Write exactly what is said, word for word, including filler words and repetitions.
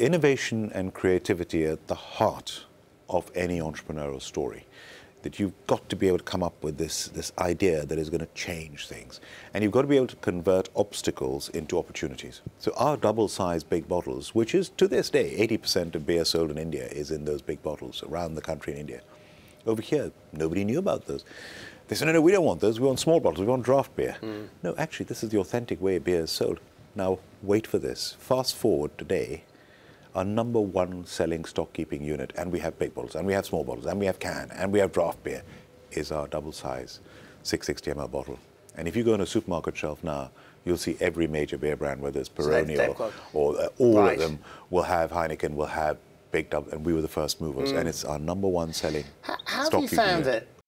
innovation and creativity at the heart of any entrepreneurial story. That you've got to be able to come up with this, this idea that is going to change things. And you've got to be able to convert obstacles into opportunities. So our double-sized big bottles, which is to this day, eighty percent of beer sold in India is in those big bottles around the country in India. Over here, nobody knew about those. They said, no, no, we don't want those. We want small bottles. We want draft beer. Mm. No, actually, this is the authentic way beer is sold. Now, wait for this. Fast forward today, our number one selling stock keeping unit, and we have big bottles, and we have small bottles, and we have can, and we have draft beer, is our double size six hundred sixty milliliter bottle. And if you go on a supermarket shelf now, you'll see every major beer brand, whether it's Peroni or, or uh, all right. of them, will have Heineken, will have big double, and we were the first movers, mm. and it's our number one selling how, how stock keeping unit. How have you found it?